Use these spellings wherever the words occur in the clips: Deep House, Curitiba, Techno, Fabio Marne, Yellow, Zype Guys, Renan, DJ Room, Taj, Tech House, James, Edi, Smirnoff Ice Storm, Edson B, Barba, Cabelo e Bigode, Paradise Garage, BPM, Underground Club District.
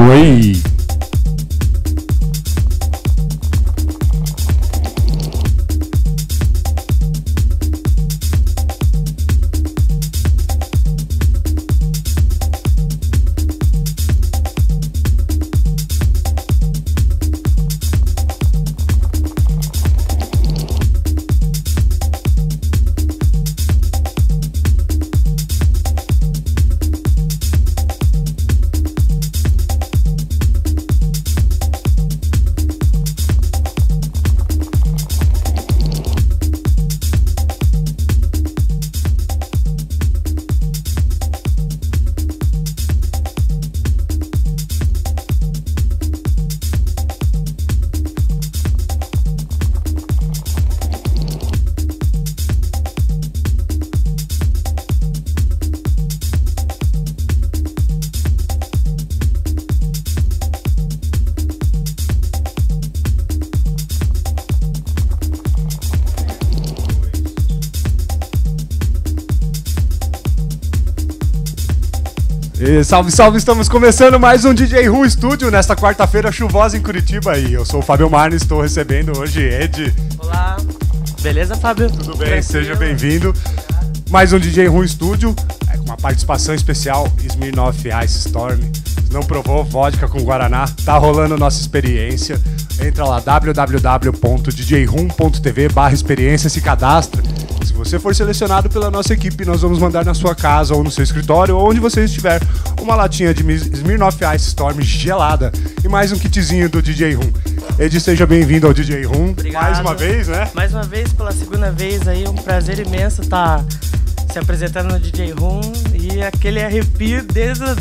Oi! Salve, salve! Estamos começando mais um DJ Room Studio nesta quarta-feira chuvosa em Curitiba e eu sou o Fabio Marne, estou recebendo hoje Ed. Olá! Beleza, Fábio? Tudo bem? Tranquilo. Seja bem-vindo. Mais um DJ Room Studio, com uma participação especial, Smirnoff Ice Storm. Se não provou, vodka com guaraná, tá rolando nossa experiência. Entra lá, www.djroom.tv/experiência, se cadastra. Se você for selecionado pela nossa equipe, nós vamos mandar na sua casa ou no seu escritório ou onde você estiver uma latinha de Smirnoff Ice Storm gelada e mais um kitzinho do DJ Room. Ed, seja bem-vindo ao DJ Room. Obrigado. Mais uma vez, né? Mais uma vez, pela segunda vez aí, um prazer imenso estar se apresentando no DJ Room e aquele arrepio desde a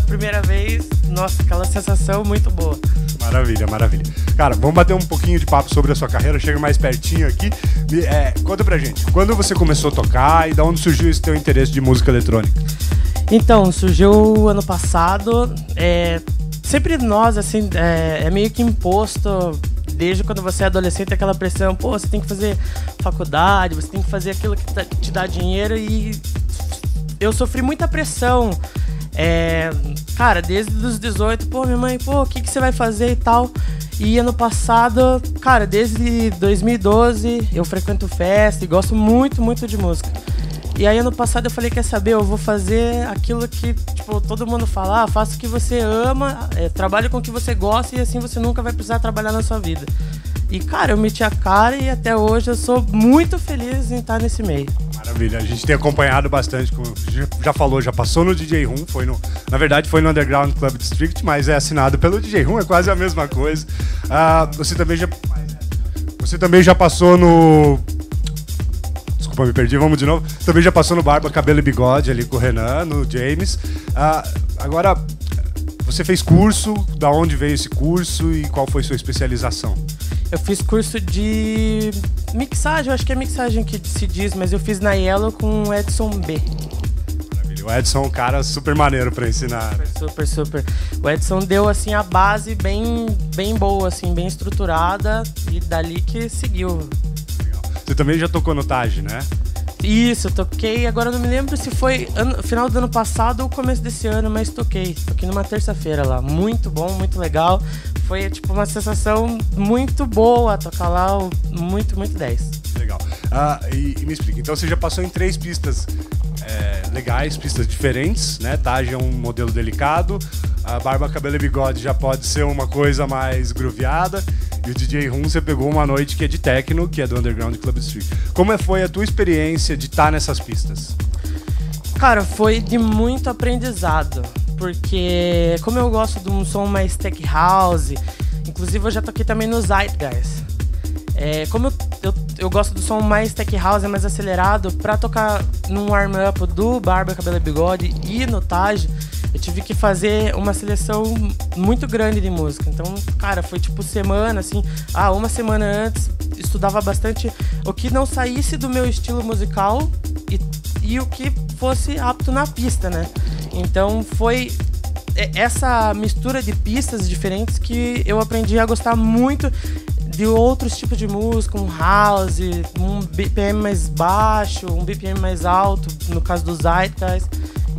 primeira vez, nossa, aquela sensação muito boa. Maravilha, maravilha. Cara, vamos bater um pouquinho de papo sobre a sua carreira, chega mais pertinho aqui. Conta pra gente, quando você começou a tocar e de onde surgiu esse teu interesse de música eletrônica? Então, surgiu ano passado, sempre nós, assim, é meio que imposto, desde quando você é adolescente, aquela pressão, pô, você tem que fazer faculdade, você tem que fazer aquilo que te dá dinheiro e eu sofri muita pressão. Cara, desde os 18, pô, minha mãe, pô, o que que você vai fazer e tal? E ano passado, cara, desde 2012 eu frequento festa e gosto muito, muito de música. E aí ano passado eu falei, quer saber, eu vou fazer aquilo que, tipo, todo mundo fala, ah, faça o que você ama, trabalhe com o que você gosta e assim você nunca vai precisar trabalhar na sua vida. E, cara, eu meti a cara e até hoje eu sou muito feliz em estar nesse meio. Maravilha, a gente tem acompanhado bastante, como já falou, já passou no DJ Room, na verdade foi no Underground Club District, mas é assinado pelo DJ Room, é quase a mesma coisa. Você também já passou no... Desculpa, me perdi, vamos de novo. Também já passou no Barba, Cabelo e Bigode ali com o Renan, no James. Agora, você fez curso, da onde veio esse curso e qual foi sua especialização? Eu fiz curso de mixagem, eu acho que é mixagem que se diz, mas eu fiz na Yellow com o Edson B. Maravilha, o Edson é um cara super maneiro pra ensinar. Super, super, super. O Edson deu, assim, a base bem boa, assim, bem estruturada e dali que seguiu. Legal. Você também já tocou no Taj, né? Isso, eu toquei, agora não me lembro se foi final do ano passado ou começo desse ano, mas toquei numa terça-feira lá, muito bom, muito legal, foi tipo uma sensação muito boa tocar lá, muito, muito 10. Legal, e me explica, então você já passou em 3 pistas legais, pistas diferentes, né, Taj é um modelo delicado, a Barba, Cabelo e Bigode já pode ser uma coisa mais grooveada. E o DJ Room, você pegou uma noite que é de techno, que é do Underground Club District. Como foi a tua experiência de estar nessas pistas? Cara, foi de muito aprendizado, porque como eu gosto de um som mais tech house, inclusive eu já toquei também no Zype Guys. Como eu gosto do som mais tech house, mais acelerado, pra tocar num warm-up do Barba, Cabelo e Bigode e no Taj, eu tive que fazer uma seleção muito grande de música. Então, cara, foi tipo semana, assim... uma semana antes, estudava bastante o que não saísse do meu estilo musical e o que fosse apto na pista, né? Então, foi essa mistura de pistas diferentes que eu aprendi a gostar muito de outros tipos de música. Um house, um BPM mais baixo, um BPM mais alto, no caso dos Zype Guys.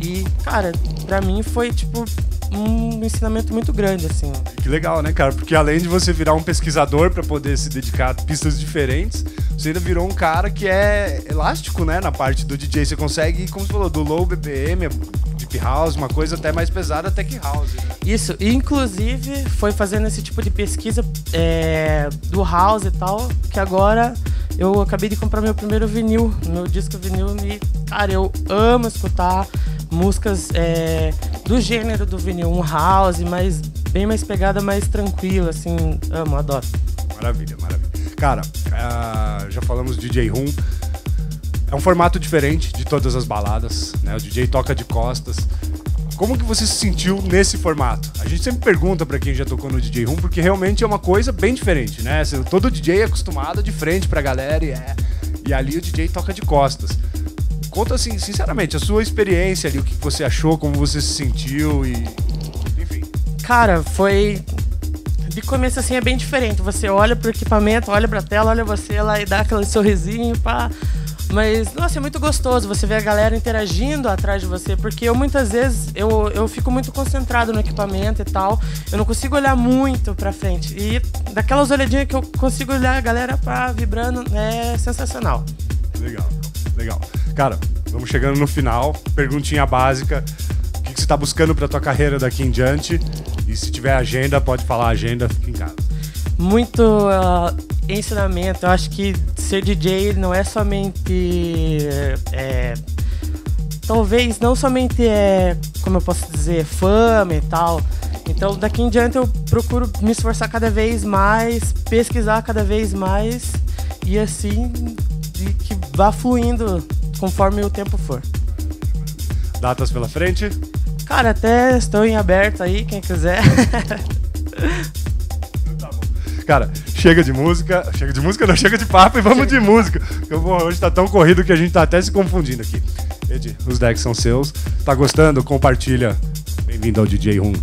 E, cara, pra mim foi, tipo, um ensinamento muito grande, assim. Que legal, né, cara? Porque além de você virar um pesquisador para poder se dedicar a pistas diferentes, você ainda virou um cara que é elástico, né, na parte do DJ. Você consegue, como você falou, do low BPM, deep house, uma coisa até mais pesada, até que house. Né? Isso, e inclusive foi fazendo esse tipo de pesquisa do house e tal, que agora eu acabei de comprar meu primeiro vinil, meu disco vinil, e, cara, eu amo escutar músicas do gênero do vinil, um house, mas bem mais pegada, mais tranquila, assim, amo, adoro. Maravilha, maravilha. Cara, já falamos de DJ Room, é um formato diferente de todas as baladas, né? O DJ toca de costas. Como que você se sentiu nesse formato? A gente sempre pergunta pra quem já tocou no DJ Room, porque realmente é uma coisa bem diferente, né? Todo DJ é acostumado de frente pra galera e ali o DJ toca de costas. Conta, assim, sinceramente, a sua experiência ali, o que você achou, como você se sentiu e... Enfim. Cara, foi... De começo, assim, é bem diferente. Você olha pro equipamento, olha pra tela, olha você lá e dá aquele sorrisinho, pá... Mas, nossa, é muito gostoso você ver a galera interagindo atrás de você, porque eu muitas vezes, eu fico muito concentrado no equipamento e tal, eu não consigo olhar muito pra frente. E daquelas olhadinhas que eu consigo olhar a galera vibrando, é sensacional. Legal, legal. Cara, vamos chegando no final, perguntinha básica, o que você tá buscando pra tua carreira daqui em diante? E se tiver agenda, pode falar agenda, fica em casa. Muito ensinamento, eu acho que ser DJ não é somente, talvez não somente como eu posso dizer, fama e tal. Então daqui em diante eu procuro me esforçar cada vez mais, pesquisar cada vez mais e assim que vá fluindo conforme o tempo for. Datas pela frente? Cara, até estou em aberto aí, quem quiser. Cara, chega de música não, chega de papo e vamos de música. Hoje tá tão corrido que a gente tá até se confundindo aqui. Edi, os decks são seus. Tá gostando? Compartilha. Bem-vindo ao DJ Room.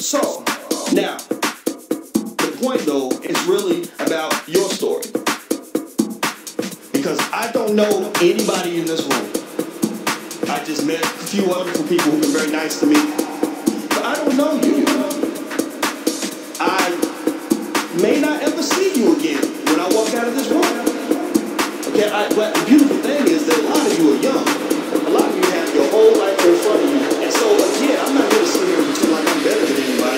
So, now, the point though is really about your story. Because I don't know anybody in this room. I just met a few wonderful people who've been very nice to me. But I don't know you. I may not ever see you again when I walk out of this room. Okay, but the beautiful thing is that a lot of you are young. A lot of you have your whole life in front of you. And so, yeah, I'm not going to sit here and pretend like I'm better than anybody.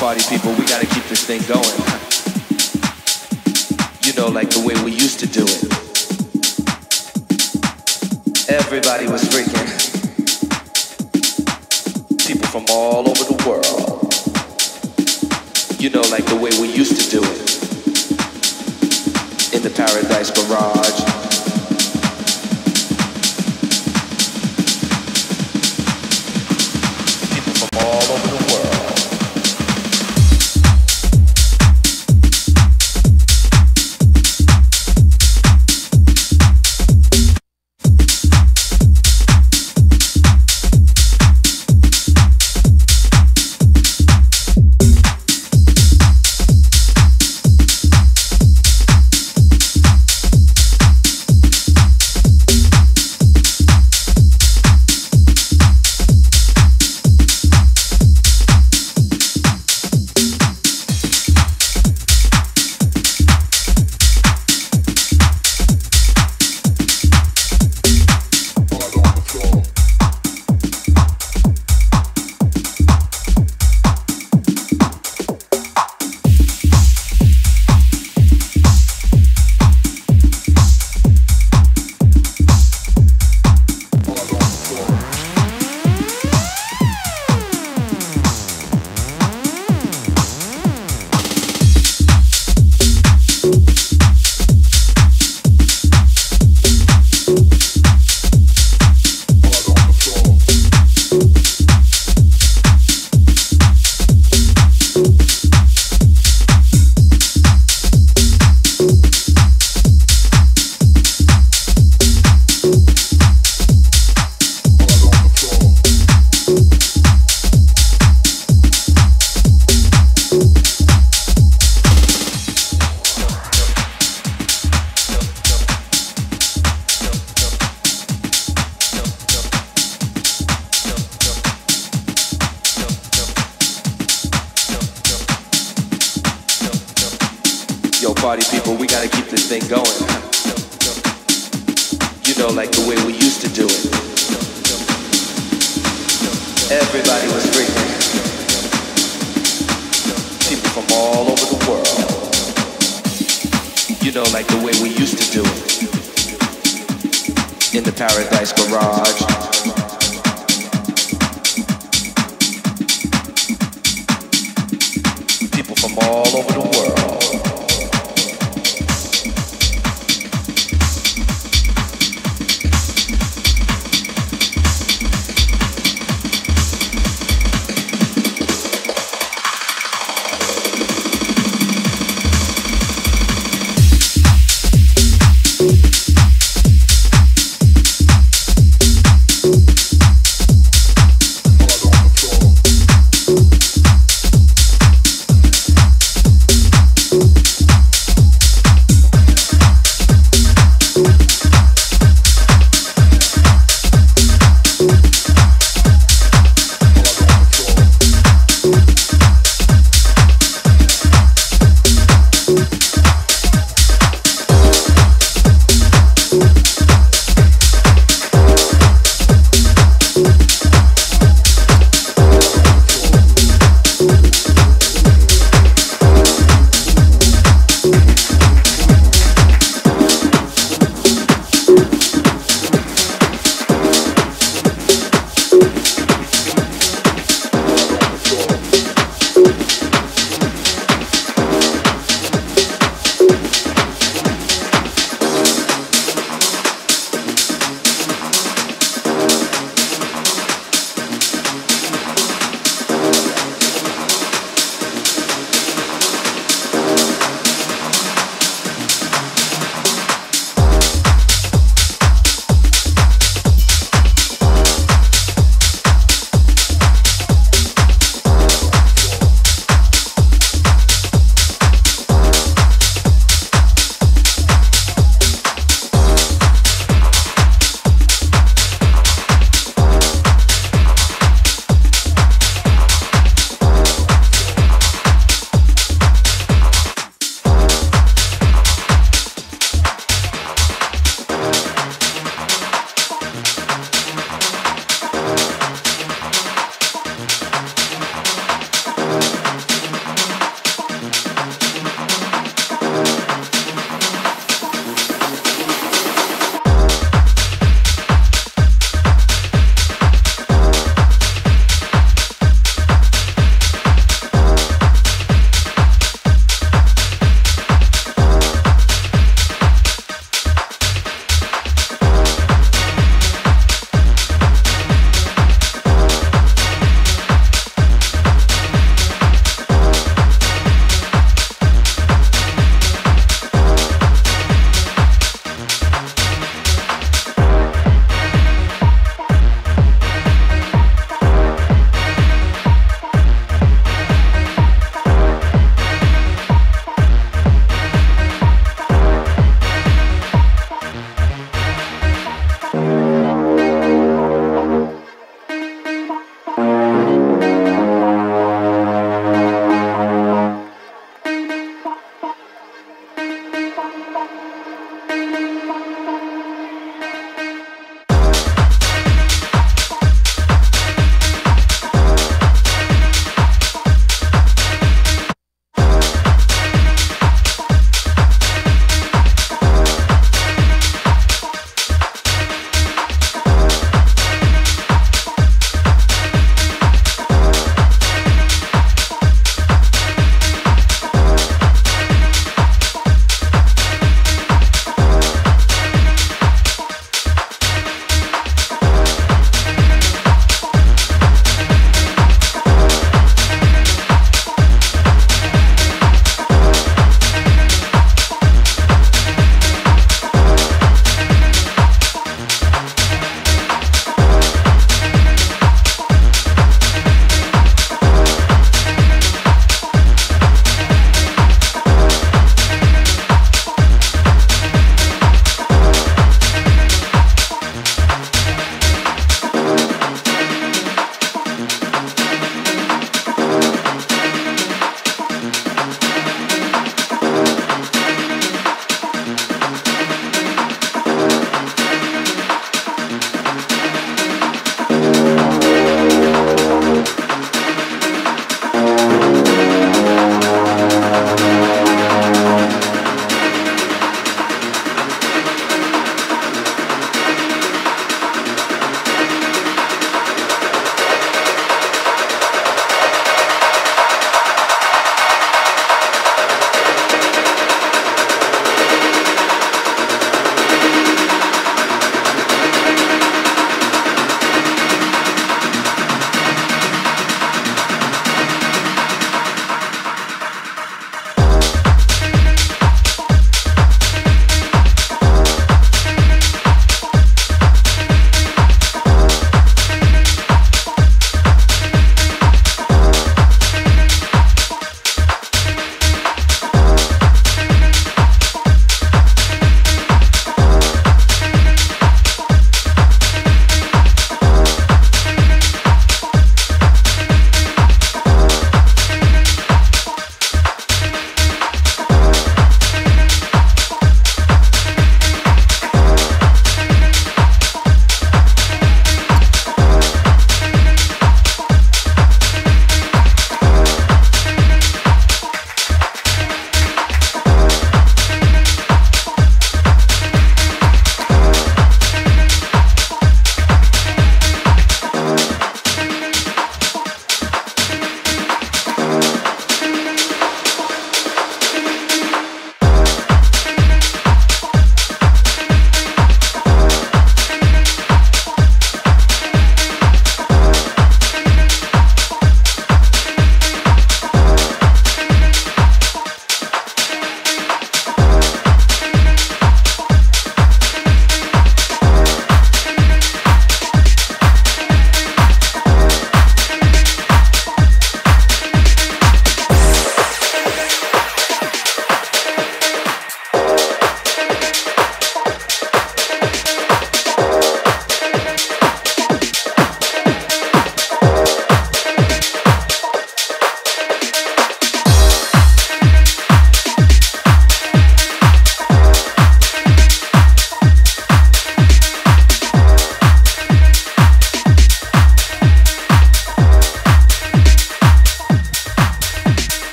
party people, we gotta keep this thing going. You know, like the way we used to do it. Everybody was freaking. People from all over the world. You know, like the way we used to do it. In the Paradise Garage.